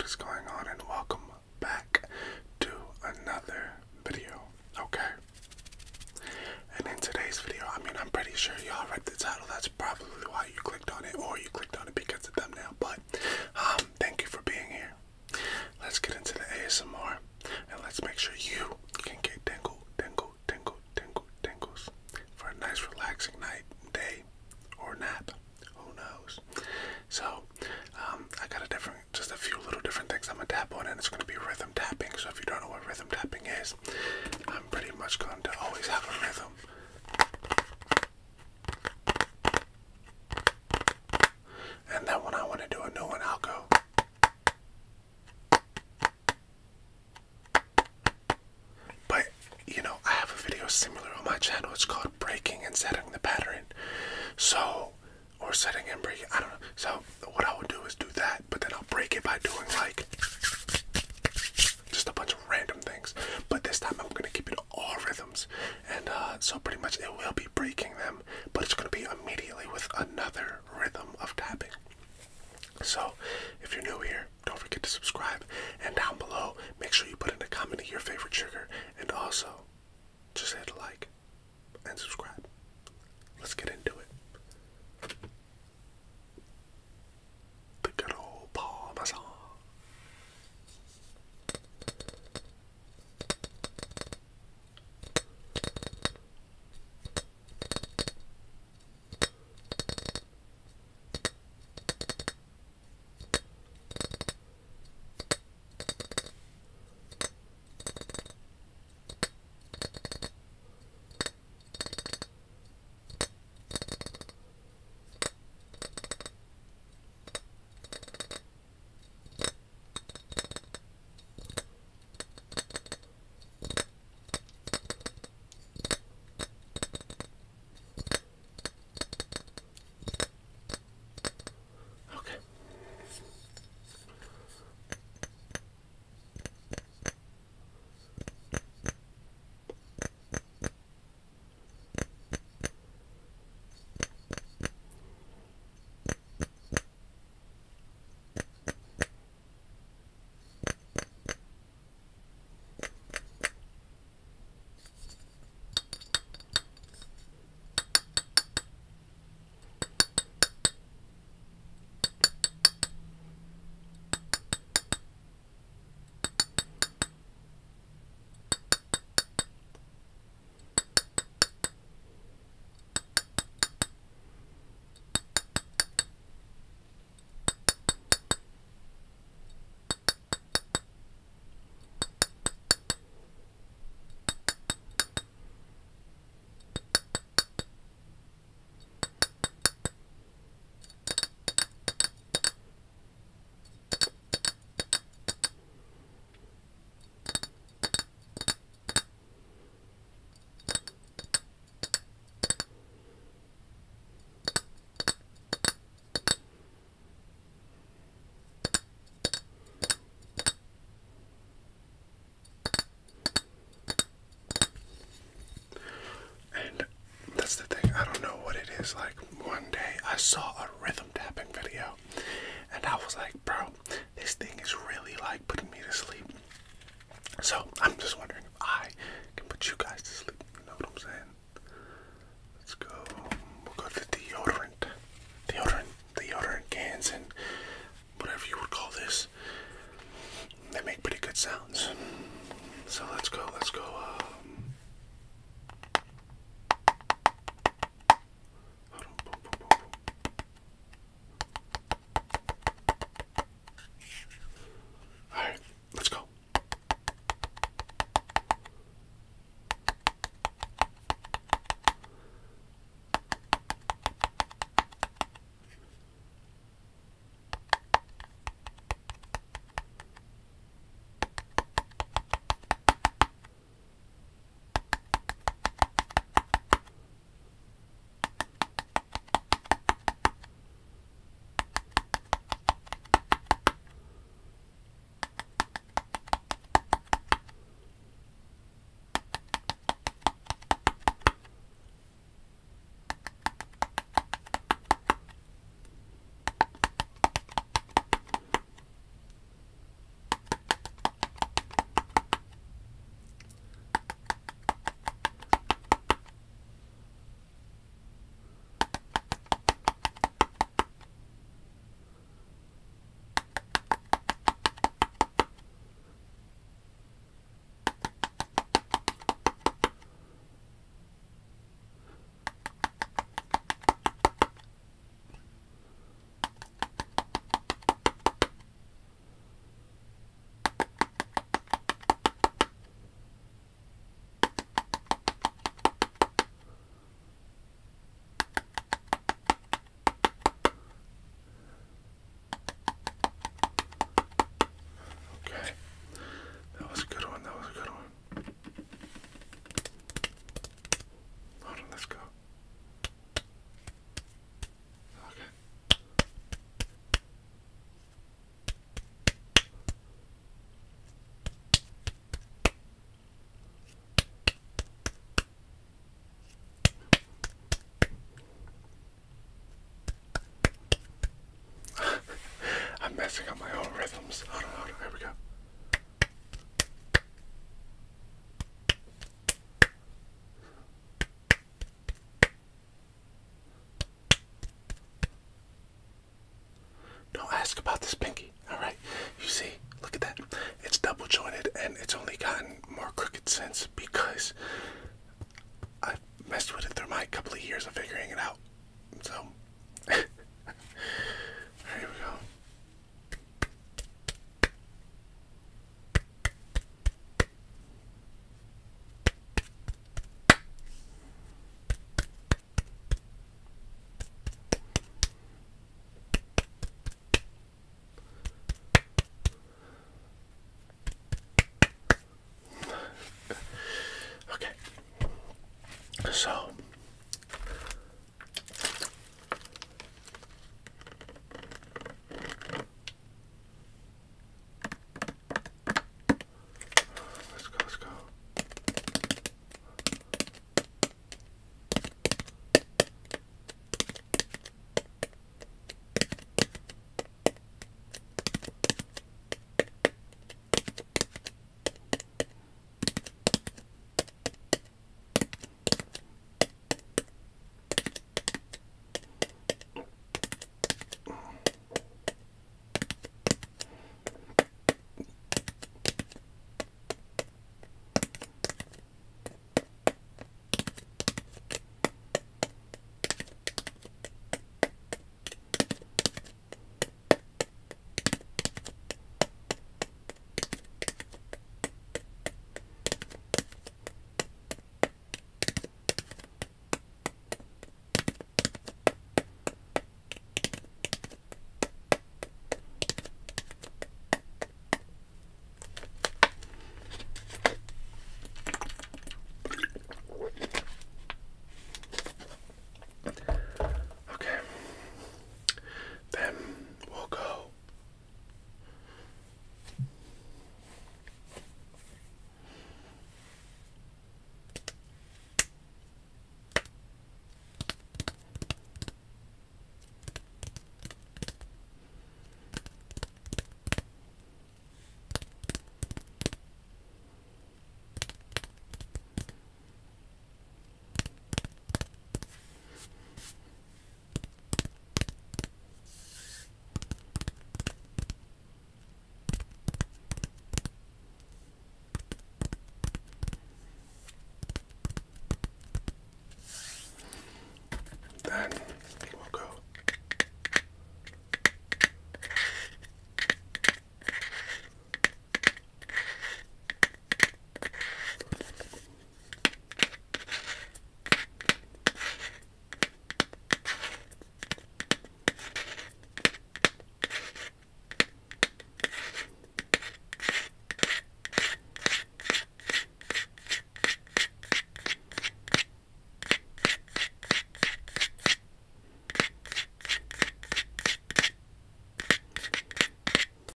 what is going on, and welcome back to another video. Okay, and in today's video, I mean, I'm pretty sure y'all read the title. That's probably why you clicked on it, or you clicked on it because of the thumbnail, but thank you for being here. Let's get into the ASMR and let's make sure you can get tingles for a nice relaxing night, day, or nap, who knows. So I got just a few little different things I'm gonna tap on, and it's gonna be rhythm tapping. So if you don't know what rhythm tapping is, I'm pretty much going to always have a rhythm. And then when I wanna do a new one, I'll go. But, you know, I have a video similar on my channel. It's called Breaking and Setting the Pattern. So, or setting and breaking, I don't know. So what I would do is do that, but then I'll break it by doing like just a bunch of random things. But this time I'm gonna keep it all rhythms, and so pretty much it will be breaking them, but it's gonna be immediately with another rhythm of tapping. So if you're new here, don't forget to subscribe, and down below make sure you put in a comment of your favorite trigger, and also just hit like and subscribe. Let's get into it. The good old Parmesan. Like, one day I saw a rhythm tapping video, and I was like, bro, this thing is really like putting me to sleep. So I'm just wondering if I can put you guys to sleep, you know what I'm saying? Let's go, we'll go to the deodorant cans and whatever you would call this. They make pretty good sounds. So let's go I figure out my own rhythms. Hold on, here we go. Don't ask about this pinky, alright? You see, look at that. It's double jointed and it's only gotten more crooked since because I've messed with it through my couple of years of figuring it out. So, here we go. So, let's go.